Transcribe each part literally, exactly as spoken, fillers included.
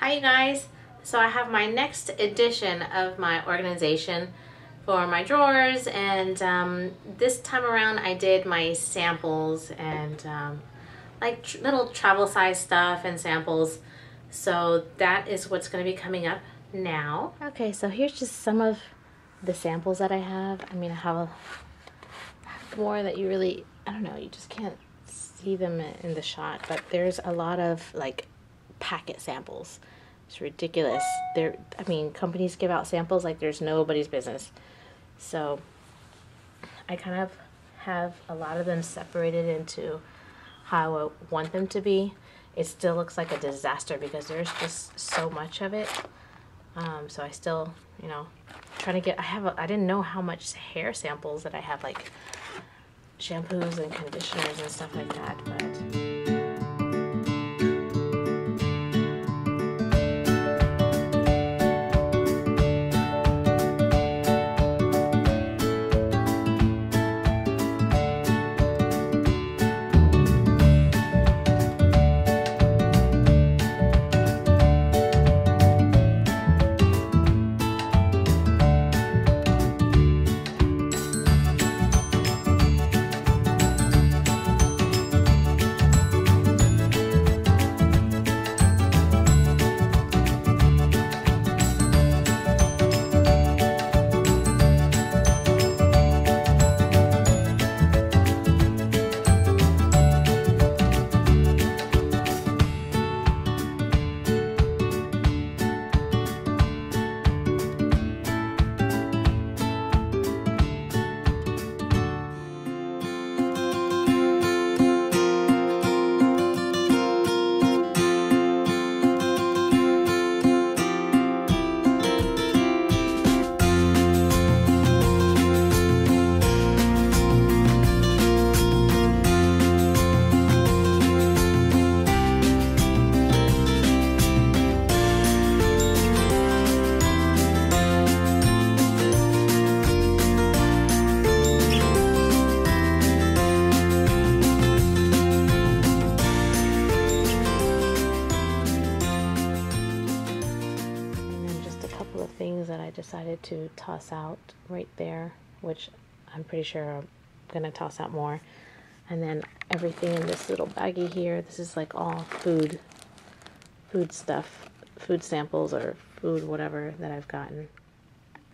Hi you guys, so I have my next edition of my organization for my drawers, and um, this time around I did my samples and um, like tr little travel size stuff and samples, so that is what's going to be coming up now. Okay, so here's just some of the samples that I have. I mean, I have, a, I have more that you really, I don't know, you just can't see them in the shot, but there's a lot of like packet samples. It's ridiculous. There, I mean, companies give out samples like there's nobody's business. So I kind of have a lot of them separated into how I want them to be. It still looks like a disaster because there's just so much of it. Um, so I still, you know, trying to get. I have. A, I didn't know how much hair samples that I have, like shampoos and conditioners and stuff like that, but. Decided to toss out right there, which I'm pretty sure I'm gonna toss out more, and then everything in this little baggie here, this is like all food food stuff, food samples or food whatever that I've gotten.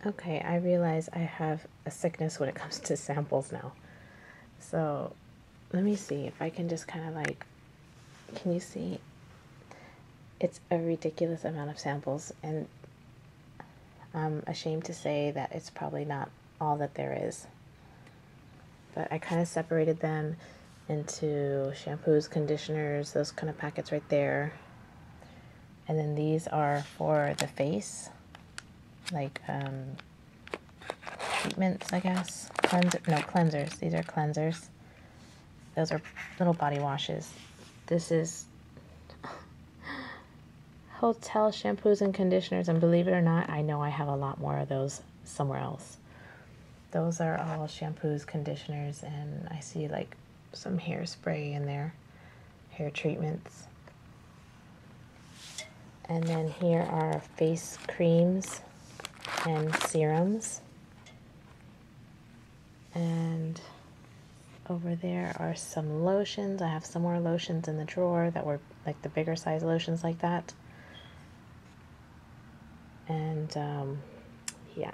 Okay, I realize I have a sickness when it comes to samples now, so let me see if I can just kind of like, can you see? It's a ridiculous amount of samples, and I'm ashamed to say that it's probably not all that there is. But I kind of separated them into shampoos, conditioners, those kind of packets right there. And then these are for the face, like um, treatments, I guess. Cleanser, no, cleansers. These are cleansers. Those are little body washes. This is hotel shampoos and conditioners, and believe it or not, I know I have a lot more of those somewhere else. Those are all shampoos, conditioners, and I see like some hairspray in there, hair treatments. And then here are face creams and serums. And over there are some lotions. I have some more lotions in the drawer that were like the bigger size lotions like that. And um, yeah,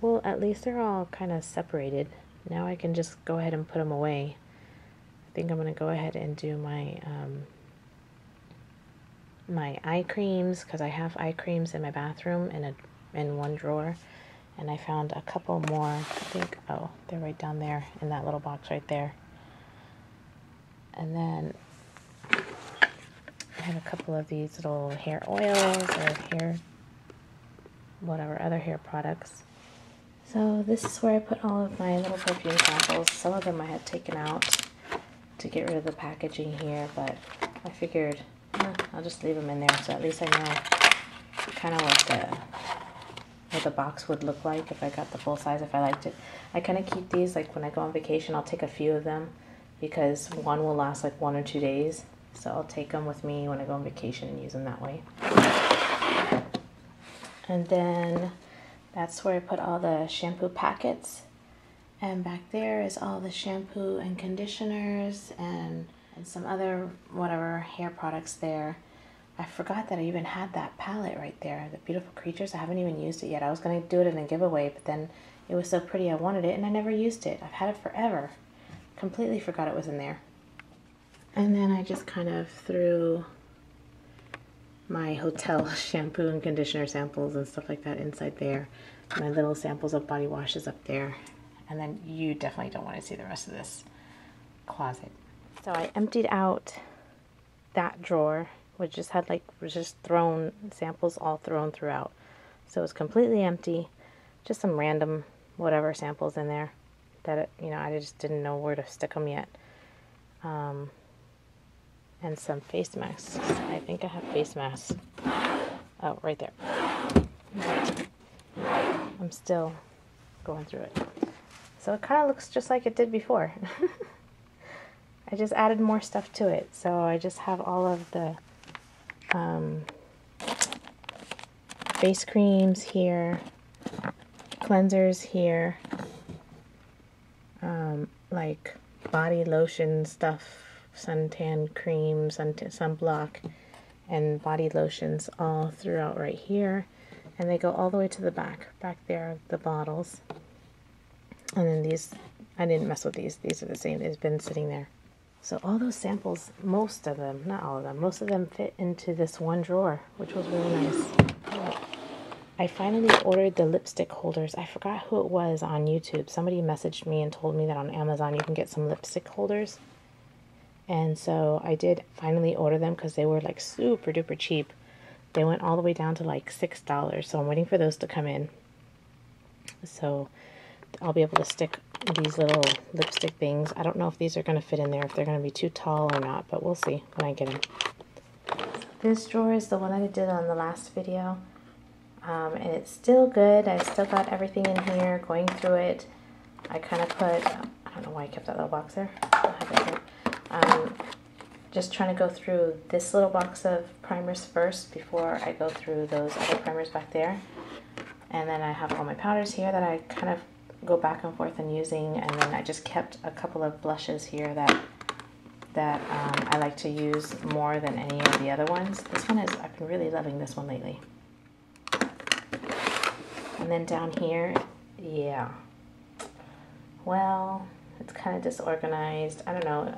well, at least they're all kind of separated. Now I can just go ahead and put them away. I think I'm gonna go ahead and do my um, my eye creams, because I have eye creams in my bathroom in a in one drawer, and I found a couple more. I think, oh, they're right down there in that little box right there. And then I have a couple of these little hair oils or hair whatever, other hair products. So this is where I put all of my little perfume samples. Some of them I had taken out to get rid of the packaging here, but I figured eh, I'll just leave them in there, so at least I know kind of what the what the box would look like if I got the full size, if I liked it. I kind of keep these, like when I go on vacation I'll take a few of them, because one will last like one or two days, So I'll take them with me when I go on vacation and use them that way. And then that's where I put all the shampoo packets. And back there is all the shampoo and conditioners and, and some other whatever hair products there. I forgot that I even had that palette right there, the Beautiful Creatures. I haven't even used it yet. I was going to do it in a giveaway, but then it was so pretty I wanted it and I never used it. I've had it forever. Completely forgot it was in there. And then I just kind of threw my hotel shampoo and conditioner samples and stuff like that inside there. My little samples of body washes up there. And then you definitely don't want to see the rest of this closet. So I emptied out that drawer, which just had like, was just thrown, samples all thrown throughout. So it was completely empty, just some random whatever samples in there that, it, you know, I just didn't know where to stick them yet. Um, and some face masks. I think I have face masks. Oh, right there. I'm still going through it. So it kind of looks just like it did before. I just added more stuff to it. So I just have all of the um, face creams here, cleansers here, um, like body lotion stuff, suntan cream, suntan, sunblock, and body lotions all throughout right here. And they go all the way to the back. Back there are the bottles. And then these, I didn't mess with these. These are the same. It's been sitting there. So all those samples, most of them, not all of them, most of them fit into this one drawer, which was really nice. I finally ordered the lipstick holders. I forgot who it was on YouTube. Somebody messaged me and told me that on Amazon you can get some lipstick holders. And so I did finally order them because they were like super duper cheap. They went all the way down to like six dollars. So I'm waiting for those to come in. So I'll be able to stick these little lipstick things. I don't know if these are going to fit in there, if they're going to be too tall or not, but we'll see when I get them. This drawer is the one that I did on the last video, um, and it's still good. I've still got everything in here, going through it. I kind of put, I don't know why I kept that little box there. Um, just trying to go through this little box of primers first before I go through those other primers back there. And then I have all my powders here that I kind of go back and forth and using, and then I just kept a couple of blushes here that that um, I like to use more than any of the other ones. This one is, I've been really loving this one lately. And then down here, yeah, well, it's kind of disorganized. I don't know.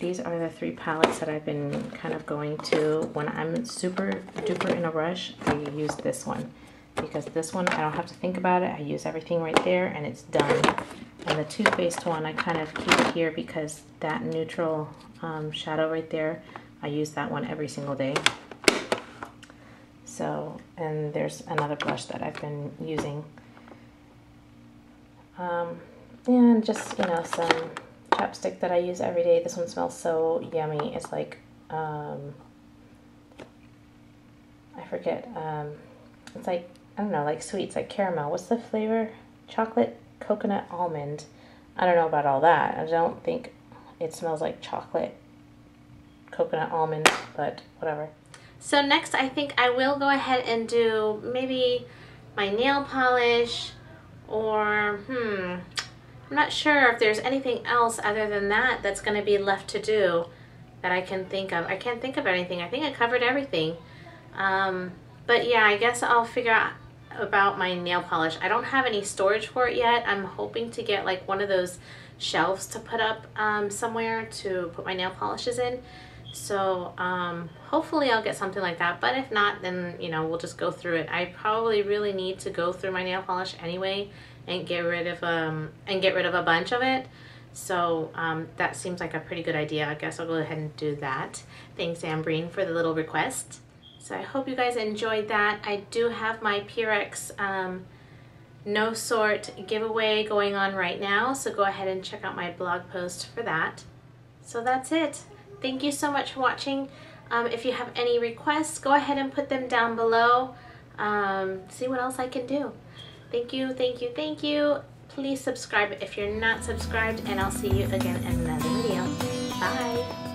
These are the three palettes that I've been kind of going to. When I'm super duper in a rush, I use this one. Because this one, I don't have to think about it. I use everything right there and it's done. And the Too Faced one, I kind of keep it here because that neutral um, shadow right there, I use that one every single day. So, and there's another blush that I've been using. Um, and just, you know, some chapstick that I use every day. This one smells so yummy. It's like, um, I forget, um, it's like, I don't know, like sweets, like caramel. What's the flavor? Chocolate, coconut, almond. I don't know about all that. I don't think it smells like chocolate, coconut, almond, but whatever. So next, I think I will go ahead and do maybe my nail polish or, hmm, I'm not sure if there's anything else other than that that's going to be left to do that I can think of. I can't think of anything. I think I covered everything. Um, but yeah, I guess I'll figure out about my nail polish. I don't have any storage for it yet. I'm hoping to get like one of those shelves to put up um, somewhere to put my nail polishes in. So um, hopefully I'll get something like that, but if not, then you know, we'll just go through it. I probably really need to go through my nail polish anyway and get rid of um and get rid of a bunch of it. So um, that seems like a pretty good idea. I guess I'll go ahead and do that. Thanks, Ambreen, for the little request. So I hope you guys enjoyed that. I do have my Purex um, No Sort giveaway going on right now, so go ahead and check out my blog post for that. So that's it. Thank you so much for watching. Um, if you have any requests, go ahead and put them down below. Um, see what else I can do. Thank you, thank you, thank you. Please subscribe if you're not subscribed, and I'll see you again in another video. Bye.